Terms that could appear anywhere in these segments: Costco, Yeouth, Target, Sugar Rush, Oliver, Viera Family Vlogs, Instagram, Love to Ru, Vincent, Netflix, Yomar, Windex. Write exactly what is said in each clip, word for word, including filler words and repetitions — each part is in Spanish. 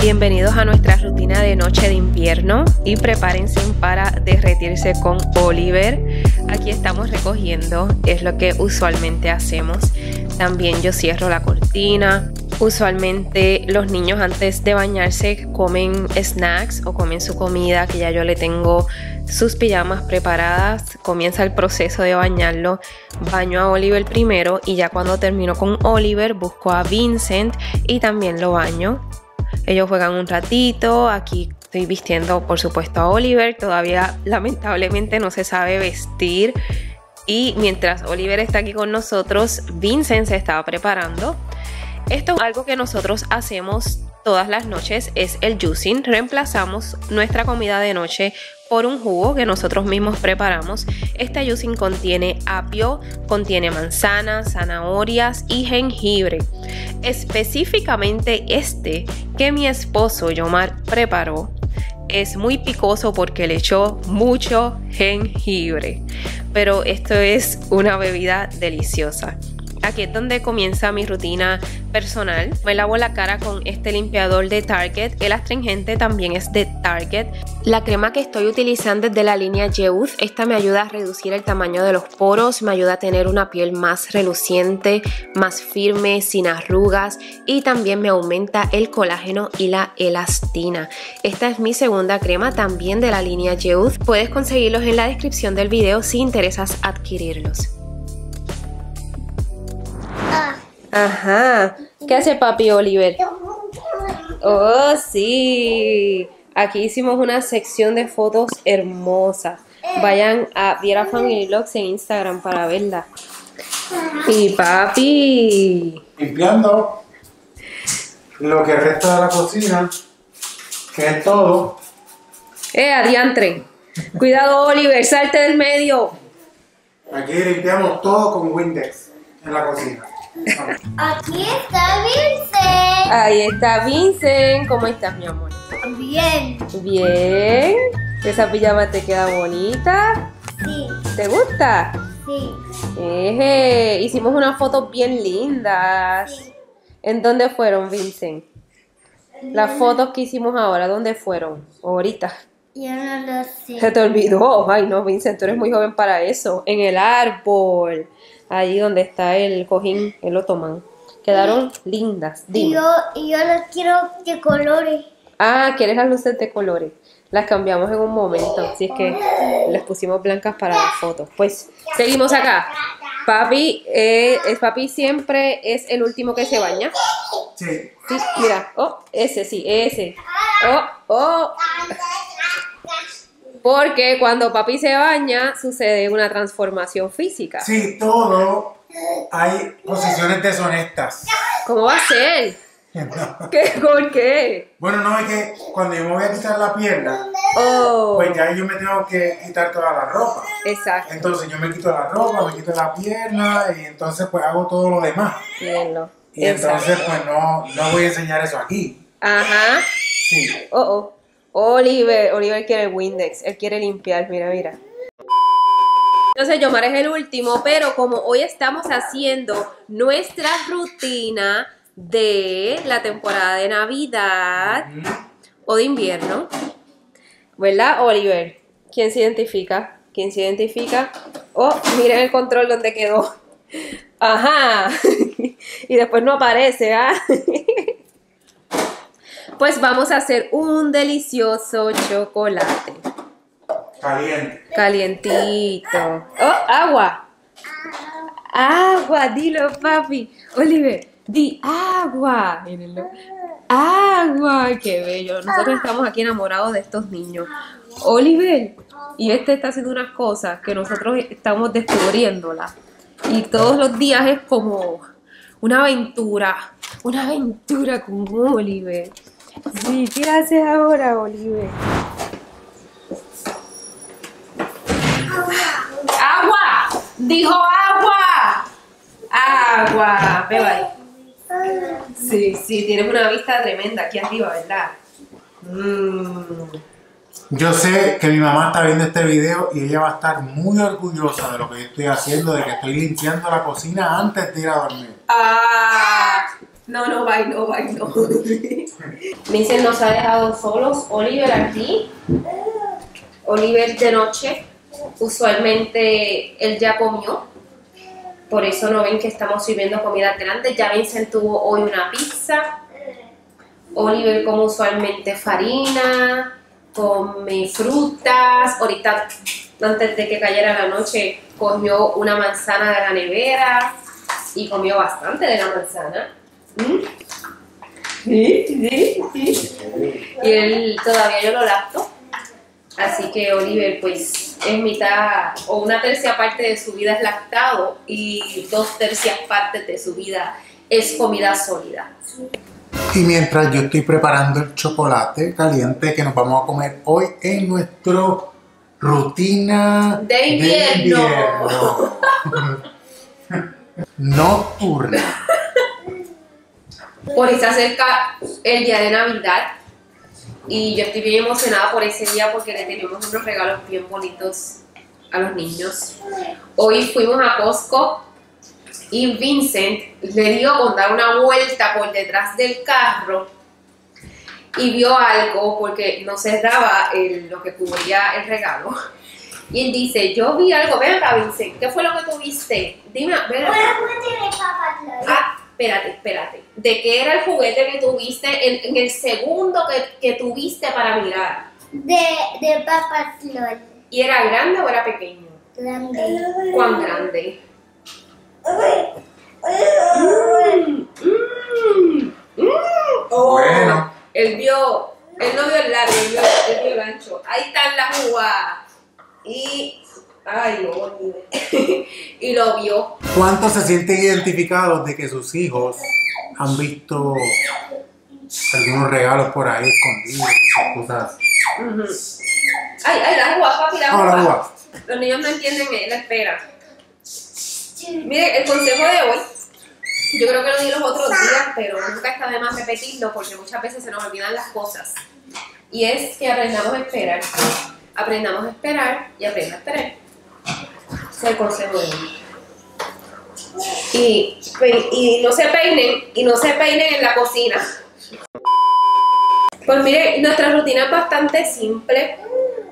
Bienvenidos a nuestra rutina de noche de invierno y prepárense para derretirse con Oliver. Aquí estamos recogiendo, es lo que usualmente hacemos. También yo cierro la cortina. Usualmente los niños antes de bañarse comen snacks o comen su comida, que ya yo le tengo sus pijamas preparadas. Comienza el proceso de bañarlo. Baño a Oliver primero y ya cuando termino con Oliver busco a Vincent y también lo baño. Ellos juegan un ratito, aquí estoy vistiendo por supuesto a Oliver, todavía lamentablemente no se sabe vestir. Y mientras Oliver está aquí con nosotros, Vincent se estaba preparando. Esto es algo que nosotros hacemos todas las noches, es el juicing. Reemplazamos nuestra comida de noche por un jugo que nosotros mismos preparamos. Este juicing contiene apio, contiene manzanas, zanahorias y jengibre. Específicamente este que mi esposo Yomar preparó es muy picoso porque le echó mucho jengibre, pero esto es una bebida deliciosa. Aquí es donde comienza mi rutina personal. Me lavo la cara con este limpiador de Target. El astringente también es de Target. La crema que estoy utilizando es de la línea Yeouth. Esta me ayuda a reducir el tamaño de los poros, me ayuda a tener una piel más reluciente, más firme, sin arrugas, y también me aumenta el colágeno y la elastina. Esta es mi segunda crema, también de la línea Yeouth. Puedes conseguirlos en la descripción del video si interesas adquirirlos. Ajá. ¿Qué hace papi Oliver? Oh, sí. Aquí hicimos una sección de fotos hermosas. Vayan a Viera Family Vlogs en Instagram para verla. Y papi limpiando lo que resta de la cocina, que es todo. Eh, adiantre. Cuidado Oliver, salte del medio. Aquí limpiamos todo con Windex en la cocina. Aquí está Vincent. Ahí está Vincent. ¿Cómo estás, mi amor? Bien. Bien. ¿Esa pijama te queda bonita? Sí. ¿Te gusta? Sí. Eje. Hicimos unas fotos bien lindas. Sí. ¿En dónde fueron, Vincent? Las fotos que hicimos ahora, ¿dónde fueron? Ahorita. Yo no lo sé. Se te olvidó. Ay, no, Vincent, tú eres muy joven para eso. En el árbol. Ahí donde está el cojín, el otomán. Quedaron lindas. Dime. Yo, yo las quiero de colores. Ah, ¿quieres las luces de colores? Las cambiamos en un momento. Así es que las pusimos blancas para las fotos. Pues seguimos acá. Papi, eh, el papi siempre es el último que se baña. Sí. Sí, mira. Oh, ese sí, ese. Oh, oh. Porque cuando papi se baña, sucede una transformación física. Sí, todo. Hay posiciones deshonestas. ¿Cómo va a ser? No. ¿Qué? ¿Por qué? Bueno, no, es que cuando yo me voy a quitar la pierna, oh, pues ya yo me tengo que quitar toda la ropa. Exacto. Entonces yo me quito la ropa, me quito la pierna y entonces pues hago todo lo demás. Bien, no. Y exacto, entonces pues no, no voy a enseñar eso aquí. Ajá. Sí. Oh, oh. Oliver, Oliver quiere el Windex, él quiere limpiar, mira, mira. Entonces Yomar es el último, pero como hoy estamos haciendo nuestra rutina de la temporada de Navidad mm-hmm. o de invierno, ¿verdad, Oliver? ¿Quién se identifica? ¿Quién se identifica? Oh, miren el control donde quedó. Ajá. Y después no aparece, ¿ah? ¿eh? Pues vamos a hacer un delicioso chocolate. Caliente. Calientito. ¡Oh, agua! Agua, dilo papi. Oliver, di agua. Mírenlo. Agua, qué bello. Nosotros estamos aquí enamorados de estos niños. Oliver, y este está haciendo unas cosas que nosotros estamos descubriéndolas. Y todos los días es como una aventura. Una aventura con Oliver. Sí, ¿qué haces ahora, Oliver? ¡Agua! ¡Dijo agua! ¡Agua! Beba ahí. Sí, sí, tienes una vista tremenda aquí arriba, ¿verdad? Mm. Yo sé que mi mamá está viendo este video y ella va a estar muy orgullosa de lo que yo estoy haciendo, de que estoy limpiando la cocina antes de ir a dormir. Ah, no, no, bye, no, bye, no. Vincent nos ha dejado solos, Oliver aquí. Oliver de noche, usualmente él ya comió, por eso no ven que estamos sirviendo comida grande. Ya Vincent tuvo hoy una pizza. Oliver come usualmente farina, come frutas. Ahorita, antes de que cayera la noche, cogió una manzana de la nevera y comió bastante de la manzana. ¿Mm? ¿Sí? ¿Sí? ¿Sí? Y él todavía yo lo lacto. Así que Oliver, pues, es mitad o una tercia parte de su vida es lactado y dos tercias partes de su vida es comida sólida. Y mientras yo estoy preparando el chocolate caliente que nos vamos a comer hoy en nuestra rutina de invierno, invierno. nocturna. Por eso se acerca el día de Navidad y yo estoy bien emocionada por ese día porque le tenemos unos regalos bien bonitos a los niños. Hoy fuimos a Costco y Vincent le dio con dar una vuelta por detrás del carro y vio algo porque no cerraba el, lo que cubría el regalo. Y él dice, yo vi algo. Ven acá, Vincent, ¿qué fue lo que tú viste? Dime, ven acá. Ah, espérate, espérate. ¿De qué era el juguete que tuviste en, en el segundo que, que tuviste para mirar? De, de Papá Flor. ¿Y era grande o era pequeño? Grande. ¿Cuán grande? Mm, mm, mm. Oh, bueno. Él vio, él no vio el largo, él vio, él vio el ancho. Ahí están las uvas. Y, ay, no, y lo vio. ¿Cuántos se sienten identificados de que sus hijos han visto algunos regalos por ahí escondidos y cosas? Uh-huh. Ay, ay, las uvas, papi, las uvas. Oh, las uvas. Los niños no entienden la espera. Mire, el consejo de hoy, yo creo que lo di los otros días, pero nunca está de más repetirlo porque muchas veces se nos olvidan las cosas. Y es que aprendamos a esperar, aprendamos a esperar y aprenda a esperar. Ese es el consejo de hoy. Y, y no se peinen, y no se peinen en la cocina. Pues mire, nuestra rutina es bastante simple.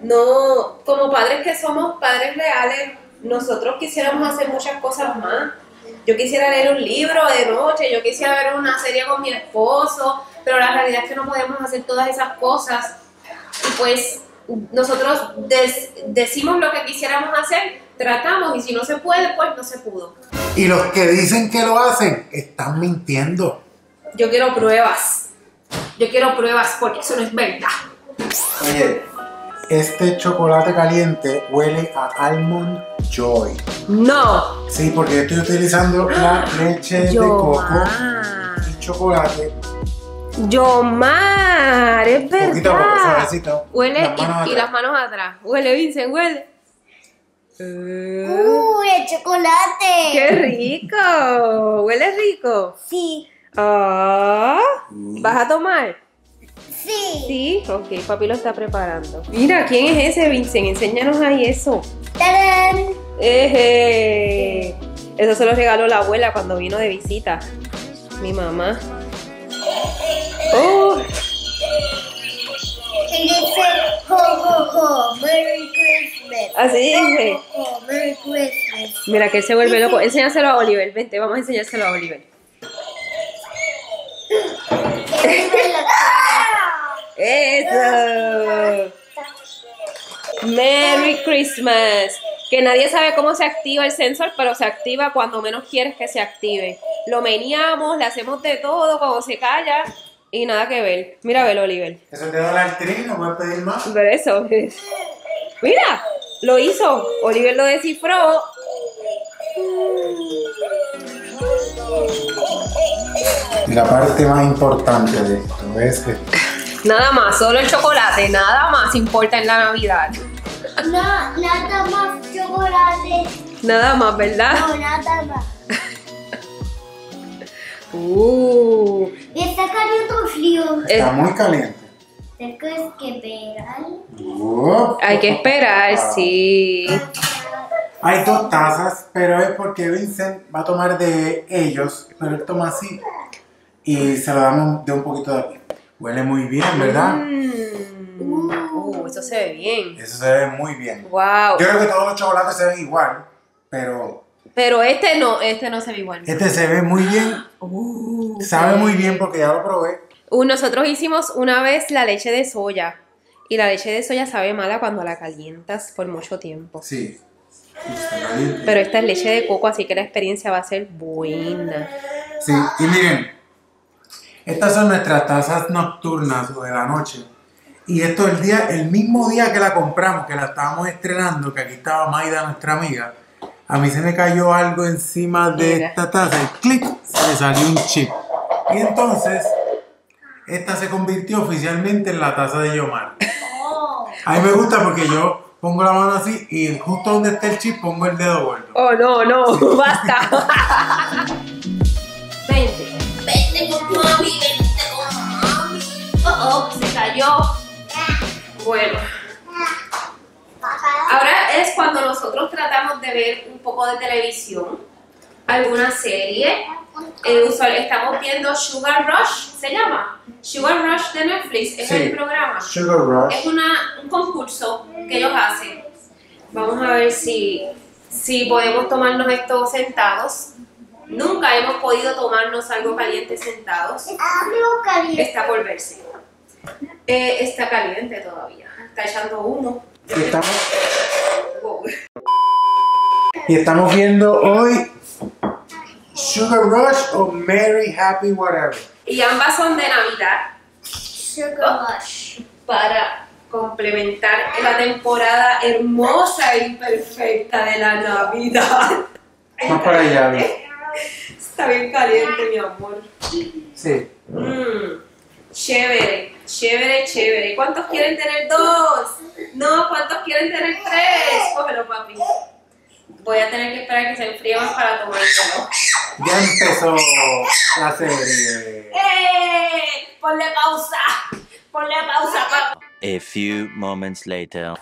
No, como padres que somos, padres reales, nosotros quisiéramos hacer muchas cosas más. Yo quisiera leer un libro de noche, yo quisiera ver una serie con mi esposo, pero la realidad es que no podemos hacer todas esas cosas. Y pues nosotros decimos lo que quisiéramos hacer, tratamos, y si no se puede, pues no se pudo. Y los que dicen que lo hacen, están mintiendo. Yo quiero pruebas. Yo quiero pruebas porque eso no es verdad. Oye, este chocolate caliente huele a almond joy. No. Sí, porque yo estoy utilizando la leche Yomar. de coco y chocolate. Yomar, es verdad. Un poquito porque suavecito. Huele las manos y, y las manos atrás. Huele, Vincent, huele. Uh, el chocolate. Qué rico. Huele rico. Sí. Oh, ¿vas a tomar? Sí. Sí, ok, papi lo está preparando. Mira, ¿quién es ese, Vincent? Enséñanos ahí eso. ¡Tarán! Eje. Eso se lo regaló la abuela cuando vino de visita. Mi mamá. ¡Oh! Y dice, ho, ho, ho, Merry Christmas. Así dice. Ho, ho, ho, Merry Christmas. Mira, que él se vuelve loco. Enséñaselo a Oliver, vente, vamos a enseñárselo a Oliver. Eso. Merry Christmas. Que nadie sabe cómo se activa el sensor, pero se activa cuando menos quieres que se active. Lo meneamos, le hacemos de todo, cuando se calla y nada que ver. Mira, velo, Oliver. Eso te da la trino, voy a pedir más. Por eso. Mira, lo hizo. Oliver lo descifró. La parte más importante de esto es que nada más, solo el chocolate, nada más importa en la Navidad. No, nada más chocolate. Nada más, ¿verdad? No, nada más. uh. Está caliente o frío. Está muy caliente. Tengo que esperar. Oh, hay que esperar, sí. Hay dos tazas, pero es porque Vincent va a tomar de ellos, pero él toma así y se lo damos de un poquito de aquí. Huele muy bien, ¿verdad? Mm. Uh, eso se ve bien. Eso se ve muy bien. Wow. Yo creo que todos los chocolates se ven igual, pero... Pero este no, este no se ve igual. Este se ve muy bien. Uh, Sabe muy bien porque ya lo probé. Uh, nosotros hicimos una vez la leche de soya. Y la leche de soya sabe mala cuando la calientas por mucho tiempo. Sí. Pero esta es leche de coco, así que la experiencia va a ser buena. Sí, y miren. Estas son nuestras tazas nocturnas o de la noche. Y esto el día, el mismo día que la compramos, que la estábamos estrenando, que aquí estaba Maida, nuestra amiga. A mí se me cayó algo encima de Mira. esta taza. El clic, se le salió un chip. Y entonces... Esta se convirtió oficialmente en la taza de Yomar. Oh. A mí me gusta porque yo pongo la mano así y justo donde está el chip pongo el dedo vuelto. Oh, no, no, sí. Basta. Vente. Vente con mami, vente con mami. Oh, oh, se cayó. Bueno. Ahora es cuando nosotros tratamos de ver un poco de televisión, alguna serie. Eh, usual, estamos viendo Sugar Rush, ¿se llama? Sugar Rush de Netflix, es sí, el programa. Sugar Rush. Es una, un concurso que ellos hacen. Vamos a ver si, si podemos tomarnos esto sentados. Nunca hemos podido tomarnos algo caliente sentados. Algo caliente. Está por verse. Eh, está caliente todavía, está echando humo. Y estamos, wow. y estamos viendo hoy... Sugar Rush o Merry Happy Whatever. Y ambas son de Navidad. Sugar Rush. Para complementar la temporada hermosa y perfecta de la Navidad. Más para allá. Está bien caliente, mi amor. Sí. Mm. Chévere, chévere, chévere. ¿Cuántos quieren tener? Dos. No, ¿cuántos quieren tener? Tres. Cógelo, papi. Voy a tener que esperar que se enfríe más para tomártelo. Ya empezó la serie. ¡Eh! Ponle pausa. Ponle pausa, papá. A few moments later.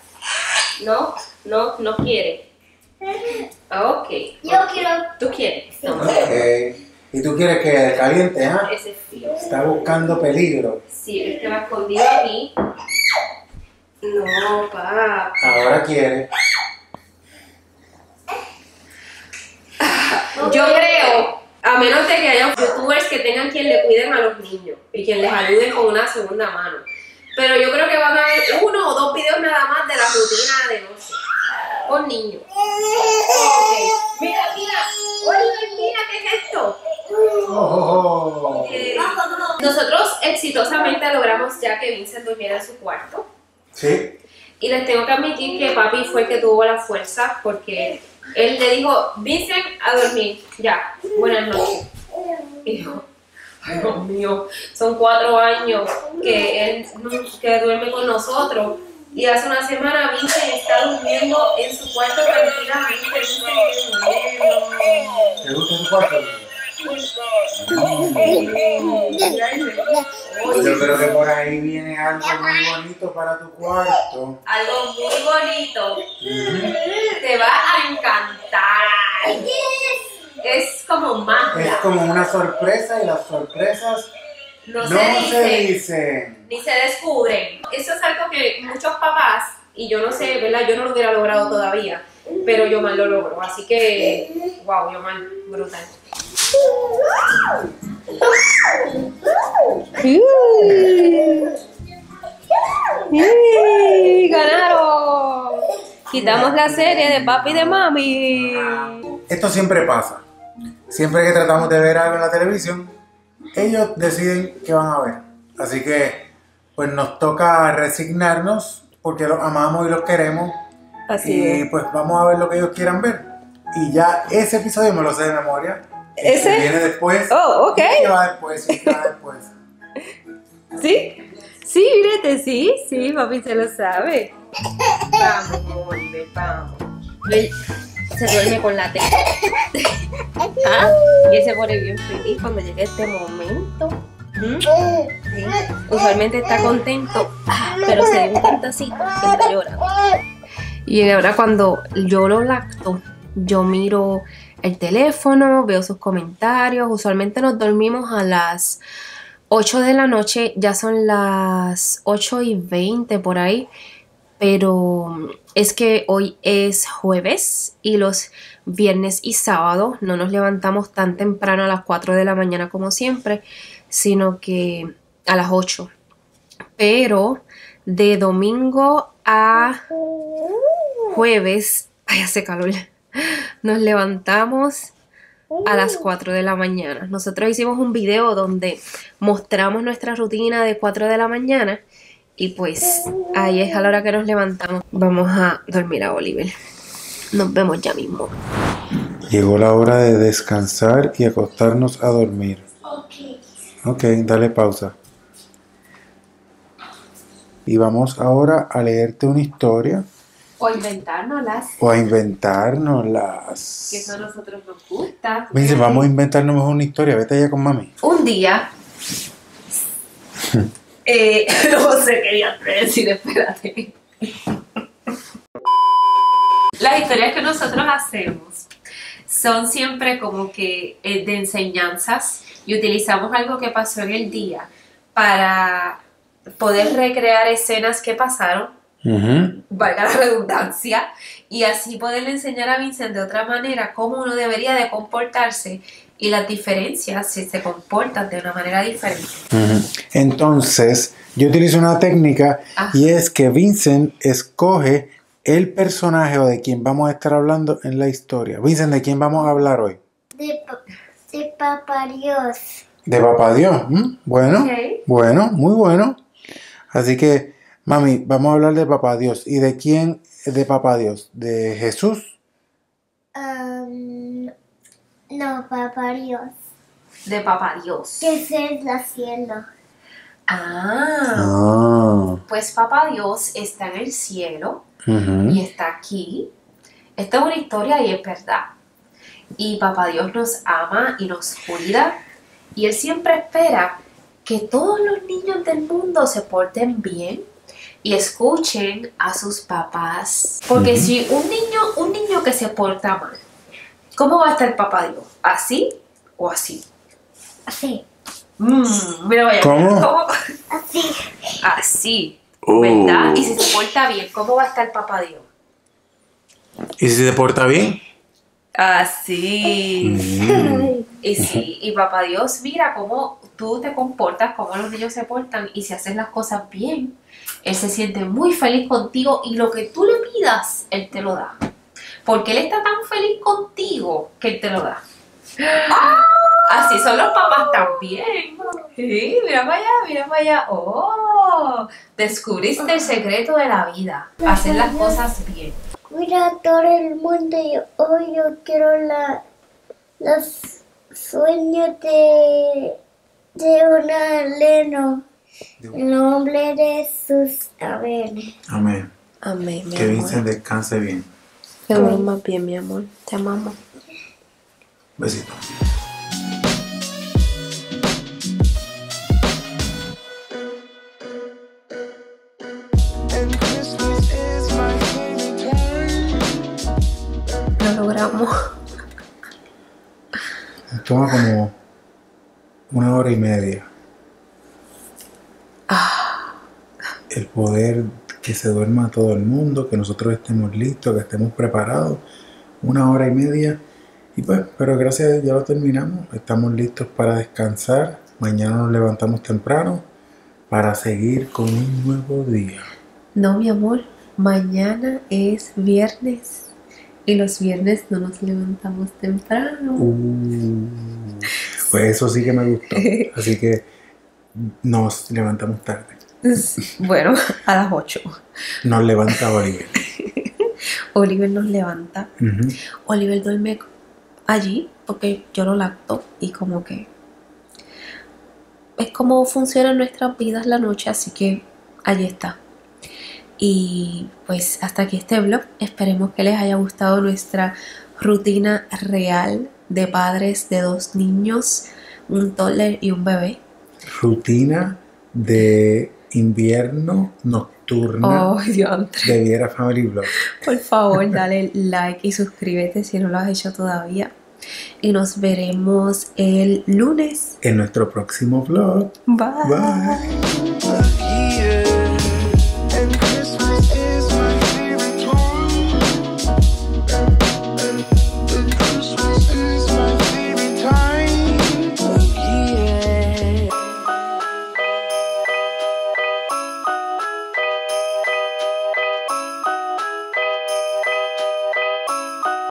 No, no, no quiere. Ok. Yo quiero. ¿Tú quieres? No. Ok. ¿Y tú quieres que caliente, ah? ¿eh? Ese es frío. Está buscando peligro. Sí, este va escondido a mí. No, papá. Ahora quiere. Yo creo, a menos de que haya youtubers que tengan quien le cuiden a los niños y quien les ayuden con una segunda mano. Pero yo creo que van a haber uno o dos videos nada más de la rutina de noche con niños. Okay. Mira, mira, oye, mira, ¿qué es esto? Okay. Nosotros exitosamente logramos ya que Vincent durmiera en su cuarto. Sí. Y les tengo que admitir que papi fue el que tuvo la fuerza porque... Él le dijo, Vincent, a dormir, ya, buenas noches. Y dijo, ay, Dios mío, son cuatro años que él que duerme con nosotros. Y hace una semana Vincent está durmiendo en su cuarto tranquilamente. ¿Te gusta su cuarto? Yo creo que por ahí viene algo muy bonito para tu cuarto. Algo muy bonito. Mm-hmm. Te va a encantar. Es como magia. Es como una sorpresa y las sorpresas no, no se, dicen, se dicen. Ni se descubren. Eso es algo que muchos papás, y yo no sé, ¿verdad? Yo no lo hubiera logrado todavía, pero Yomar lo logró. Así que, wow, Yomar, brutal. ¡Ganaron! Quitamos la serie de papi y de mami. Esto siempre pasa. Siempre que tratamos de ver algo en la televisión, ellos deciden qué van a ver. Así que, pues nos toca resignarnos porque los amamos y los queremos. Así es. Y pues vamos a ver lo que ellos quieran ver. Y ya ese episodio me lo sé de memoria. ¿Ese? Que viene después. Oh, ok. Y que va después, y que va después. ¿Sí? Sí, mírate, sí, sí, papi se lo sabe. Vamos, volve, vamos. Se duerme con la teta. Ah, y él se pone bien feliz cuando llegue este momento. ¿Mm? ¿Sí? Usualmente está contento, pero se dio un cantacito que está llorando. Y ahora cuando yo lo lacto, yo miro el teléfono, veo sus comentarios. Usualmente nos dormimos a las ocho de la noche, ya son las ocho y veinte por ahí. Pero es que hoy es jueves y los viernes y sábados no nos levantamos tan temprano a las cuatro de la mañana como siempre, sino que a las ocho. Pero de domingo a jueves, ay, hace calor, nos levantamos a las cuatro de la mañana. Nosotros hicimos un video donde mostramos nuestra rutina de cuatro de la mañana. Y pues ahí es a la hora que nos levantamos. Vamos a dormir a Oliver. Nos vemos ya mismo. Llegó la hora de descansar y acostarnos a dormir. Ok, dale pausa. Y vamos ahora a leerte una historia. O inventárnoslas. O a inventárnoslas. Que eso a nosotros nos gusta. Vince, vamos a inventarnos una historia. Vete allá con mami. Un día... Eh, no sé qué día decir, espérate. Las historias que nosotros hacemos son siempre como que eh, de enseñanzas y utilizamos algo que pasó en el día para poder recrear escenas que pasaron, uh-huh. valga la redundancia, y así poderle enseñar a Vincent de otra manera cómo uno debería de comportarse y las diferencias si se comportan de una manera diferente. Uh-huh. Entonces, yo utilizo una técnica. Ajá. Y es que Vincent escoge el personaje o de quien vamos a estar hablando en la historia. Vincent, ¿de quién vamos a hablar hoy? De, pa de Papá Dios. De Papá Dios. ¿Mm? Bueno, okay. Bueno, muy bueno. Así que, mami, vamos a hablar de Papá Dios. ¿Y de quién de Papá Dios? ¿De Jesús? Um... No, Papá Dios. De Papá Dios. Que es el cielo. Ah. Oh. Pues Papá Dios está en el cielo, uh-huh. y está aquí. Esta es una historia y es verdad. Y Papá Dios nos ama y nos cuida. Y Él siempre espera que todos los niños del mundo se porten bien y escuchen a sus papás. Porque uh-huh. si un niño, un niño que se porta mal, ¿cómo va a estar Papá Dios? ¿Así o así? Así. Mm, mira, vaya. ¿Cómo? ¿Cómo? Así. Así. Oh. ¿Verdad? Y si se porta bien, ¿cómo va a estar Papá Dios? ¿Y si se porta bien? Así. Mm. Y sí, y Papá Dios, mira cómo tú te comportas, cómo los niños se portan. Y si haces las cosas bien, Él se siente muy feliz contigo y lo que tú le pidas, Él te lo da. Porque Él está tan feliz contigo que Él te lo da. ¡Ah! Así son los papás también. Sí, mira para allá, mira para allá. ¡Oh! Descubriste el secreto de la vida. Hacer las cosas bien. Mira todo el mundo y hoy yo quiero la, los sueños de, de una Leno. En nombre de Jesús. Amén. Amén. Amén. Que Vincent descanse bien. Que duermas bien, mi amor. Te amamos. Besito. Lo logramos. Toma como una hora y media. Ah. El poder... Que se duerma todo el mundo, que nosotros estemos listos, que estemos preparados, una hora y media. Y pues, pero gracias a Dios ya lo terminamos. Estamos listos para descansar. Mañana nos levantamos temprano para seguir con un nuevo día. No, mi amor, mañana es viernes. Y los viernes no nos levantamos temprano. Uh, pues eso sí que me gustó. Así que nos levantamos tarde. Bueno, a las ocho. Nos levanta Oliver. Oliver nos levanta. Uh-huh. Oliver duerme allí porque yo lo lacto y como que es como funcionan nuestras vidas la noche, así que allí está. Y pues hasta aquí este vlog. Esperemos que les haya gustado nuestra rutina real de padres de dos niños, un toddler y un bebé. Rutina de invierno nocturna oh, de Viera Family Vlogs. Por favor, dale like y suscríbete si no lo has hecho todavía. Y nos veremos el lunes en nuestro próximo vlog. Bye. Bye.